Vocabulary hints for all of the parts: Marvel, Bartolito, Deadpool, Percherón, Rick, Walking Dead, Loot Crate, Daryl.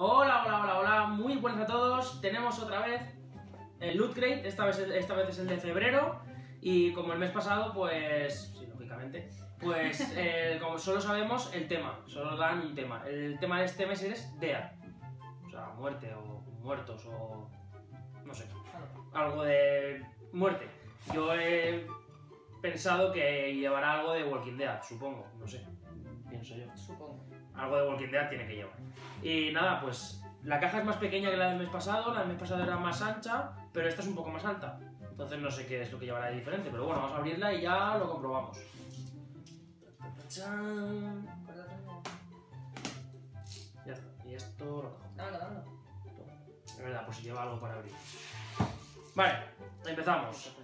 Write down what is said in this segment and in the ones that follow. Hola, hola, hola, hola, muy buenas a todos. Tenemos otra vez el Loot Crate, esta vez es el de febrero. Y como el mes pasado, pues, sí, lógicamente, pues como solo sabemos el tema, solo dan un tema. El tema de este mes es Dead, o sea, muerte o muertos o no sé, algo de muerte. Yo he pensado que llevará algo de Walking Dead, supongo, no sé, pienso yo. Supongo. Algo de Walking Dead tiene que llevar. Y nada, pues la caja es más pequeña que la del mes pasado, era más ancha, pero esta es un poco más alta. Entonces no sé qué es lo que llevará de diferente, pero bueno, vamos a abrirla y ya lo comprobamos. ¡Chán! Ya está, y esto lo dejo. Es verdad, por si lleva algo para abrir. Vale, empezamos.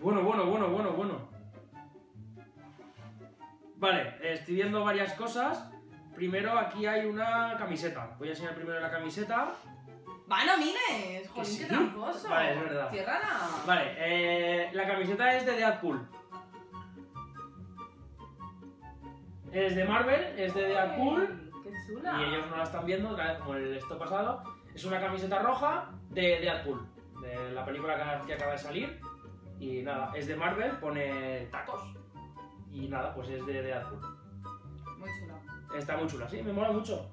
Bueno. Vale, estoy viendo varias cosas. Primero, aquí hay una camiseta. Voy a enseñar primero la camiseta. ¡Va, no mires! ¡Jolín, qué tramposo! Vale, es verdad. ¡Ciérrala! Vale, la camiseta es de Deadpool. Es de Marvel, es de Deadpool. ¡Qué chula! Y ellos no la están viendo, como el esto pasado. Es una camiseta roja de Deadpool, de la película que acaba de salir. Y nada, es de Marvel, pone tacos. Y nada, pues es de Deadpool. Muy chula. Está muy chula, sí, me mola mucho.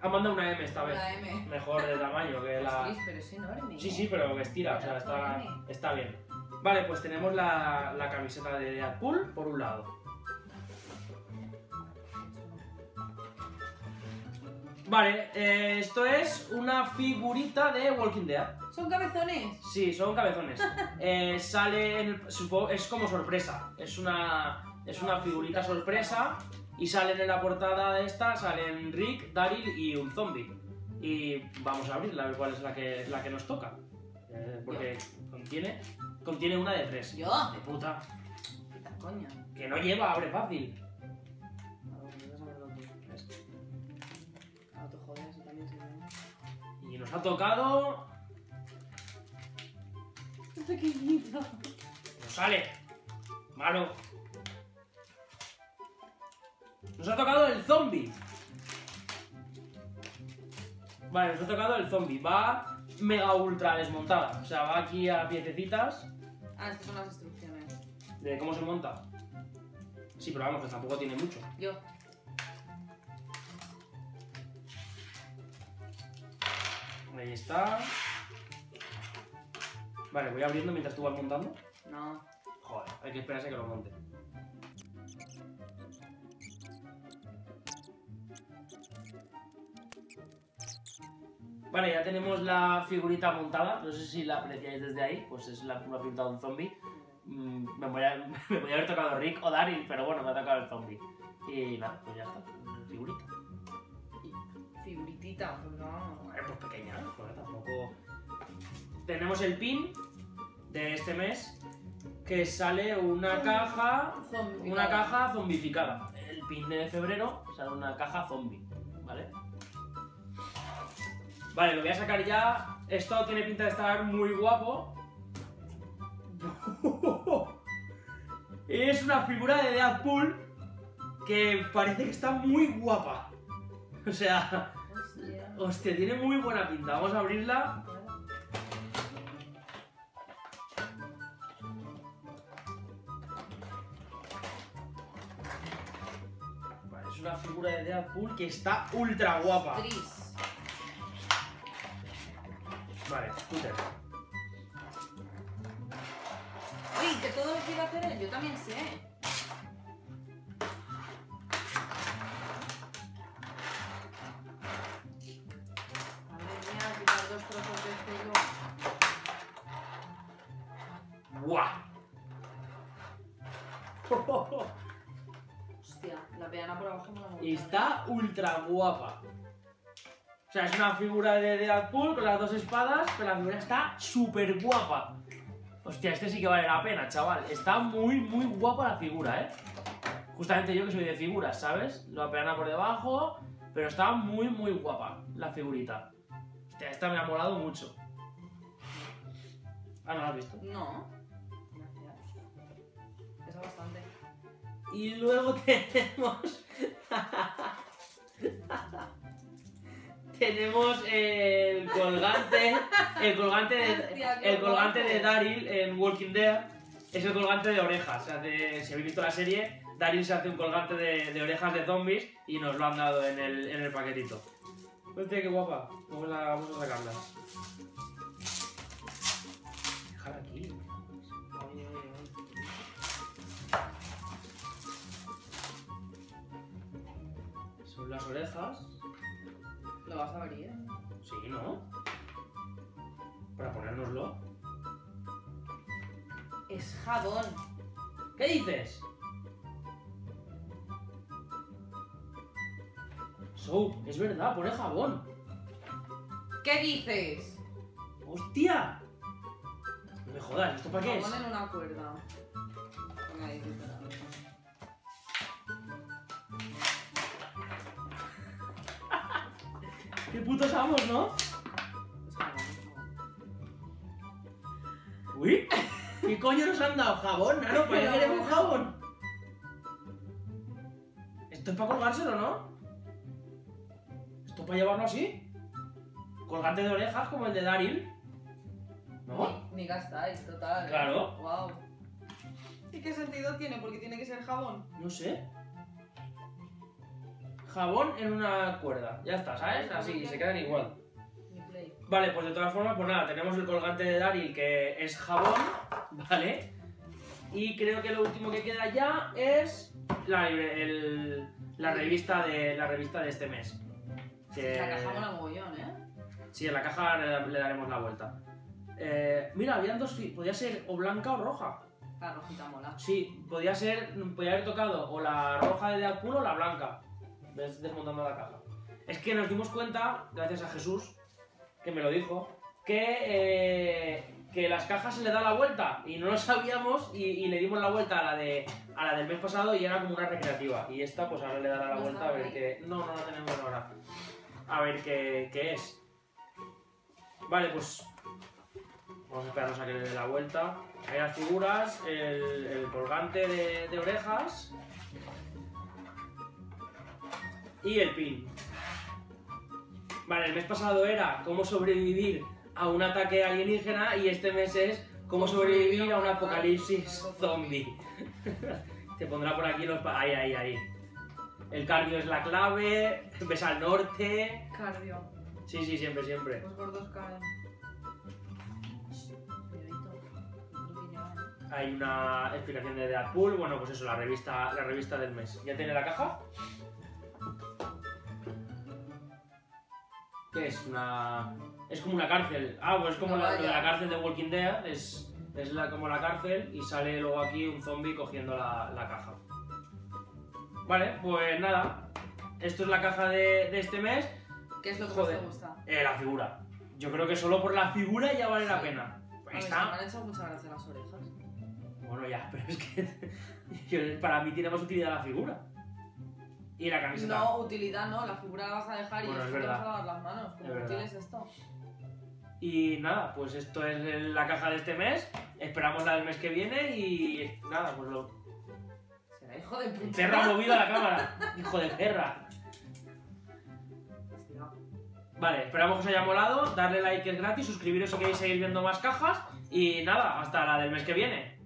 Han mandado una M esta vez. La M. Mejor de tamaño que la... Sí, pero es enorme. Sí, pero que estira, o sea, está bien. Vale, pues tenemos la camiseta de Deadpool por un lado. Vale, esto es una figurita de Walking Dead. ¿Son cabezones? Sí, son cabezones. Sale, es como sorpresa. Es una figurita sorpresa y salen en la portada de esta, salen Rick, Daryl y un zombie. Y vamos a abrirla, a ver cuál es la que nos toca. Porque contiene una de tres. ¿Yo? De puta. ¿Qué coña? Que no lleva, abre fácil. Y nos ha tocado... Pequeñito. No sale. Malo. Nos ha tocado el zombie. Vale, nos ha tocado el zombie. Va mega ultra desmontada. O sea, va aquí a piececitas. Ah, estas son las instrucciones. De cómo se monta. Sí, pero vamos, que tampoco tiene mucho. Yo. Ahí está. Vale, voy abriendo mientras tú vas montando. No. Joder, hay que esperarse que lo monte. Vale, ya tenemos la figurita montada. No sé si la apreciáis desde ahí. Pues es la figurita de un zombie. Me voy a haber tocado Rick o Daryl, pero bueno, me ha tocado el zombie. Y nada, pues ya está. Figurita. Figuritita, pues no. Pues pequeña, ¿eh? Porque tampoco... Tenemos el pin de este mes, que sale una caja zombificada. El pin de febrero sale una caja zombie, ¿vale? Vale, lo voy a sacar ya. Esto tiene pinta de estar muy guapo. Es una figura de Deadpool que parece que está muy guapa. O sea... Hostia, tiene muy buena pinta. Vamos a abrirla. Una figura de Deadpool que está ultra guapa. Tris. Vale, scooter. Uy, que todo lo quiero hacer él, yo también sé. A ver, voy a quitar dos trozos de pelo. ¡Guau! Hostia, la peana por abajo me la gusta. Está ultra guapa. O sea, es una figura de Deadpool con las dos espadas, pero la figura está súper guapa. Hostia, este sí que vale la pena, chaval. Está muy, muy guapa la figura, ¿eh? Justamente yo que soy de figuras, ¿sabes? La peana por debajo, pero está muy, muy guapa la figurita. Hostia, esta me ha molado mucho. Ah, ¿no la has visto? No. Gracias. Pesa bastante. Y luego tenemos... tenemos el colgante de Daryl en Walking Dead. Es el colgante de orejas. O sea, si habéis visto la serie, Daryl se hace un colgante de orejas de zombies y nos lo han dado en el paquetito. Hostia, qué guapa. Vamos a sacarla. Déjala aquí. Son las orejas. ¿Lo vas a abrir? Sí, ¿no? Para ponérnoslo. Es jabón. ¿Qué dices? So, es verdad, pone jabón. ¿Qué dices? ¡Hostia! No me jodas, ¿esto para qué es? Jabón en una cuerda. Venga, ahí, espera. ¡Qué putos amos, ¿no? ¡Uy! ¿Qué coño nos han dado? ¿Jabón? Nano, ¿para qué queremos jabón? ¿Esto es para colgárselo, no? ¿Esto es para llevarlo así? Colgante de orejas como el de Daryl. ¿No? Ni gastáis, total. Claro. Wow. ¿Y qué sentido tiene? ¿Porque tiene que ser jabón? No sé. Jabón en una cuerda, ya está, ¿sabes? Así, se quedan igual. Vale, pues de todas formas, pues nada, tenemos el colgante de Daryl que es jabón, ¿vale? Y creo que lo último que queda ya es la revista de este mes. Que... la caja mola mogollón, ¿eh? Sí, en la caja le daremos la vuelta. Mira, habían dos, podía ser o blanca o roja. La rojita mola. Sí, podía haber tocado o la roja de Deadpool o la blanca. ¿Ves? Desmontando la caja. Es que nos dimos cuenta, gracias a Jesús, que me lo dijo, que las cajas se le da la vuelta y no lo sabíamos y le dimos la vuelta a la del mes pasado y era como una recreativa. Y esta pues ahora le dará la vuelta a ver qué... No, no la tenemos ahora. A ver qué es. Vale, pues... vamos a esperarnos a que le dé la vuelta. Hay las figuras, el colgante de orejas... y el pin. Vale, el mes pasado era cómo sobrevivir a un ataque alienígena y este mes es cómo sobrevivir a un apocalipsis zombie. Te pondrá por aquí los... ahí, ahí, ahí. El cardio es la clave, ves al norte... Cardio. Sí, sí, siempre, siempre. Los gordos caen. Hay una explicación de Deadpool, bueno, pues eso, la revista del mes. ¿Ya tiene la caja? ¿Qué es? Una... es como una cárcel. Ah, pues es como no, la cárcel de Walking Dead. Es como la cárcel y sale luego aquí un zombie cogiendo la caja. Vale, pues nada. Esto es la caja de este mes. ¿Qué es lo que más te gusta? La figura. Yo creo que solo por la figura ya vale la pena. Pues está... me han hecho muchas gracias las orejas. Bueno, ya, pero es que... para mí tiene más utilidad la figura. Y la camiseta. No, utilidad no, la figura la vas a dejar bueno, y es que te vas a lavar las manos. ¿Cómo es útil es esto? Y nada, pues esto es la caja de este mes. Esperamos la del mes que viene y nada, pues lo... será hijo de puta. Perra ha movido la cámara. Hijo de perra. Vale, esperamos que os haya molado. Darle like, que es gratis. Suscribiros si queréis seguir viendo más cajas. Y nada, hasta la del mes que viene.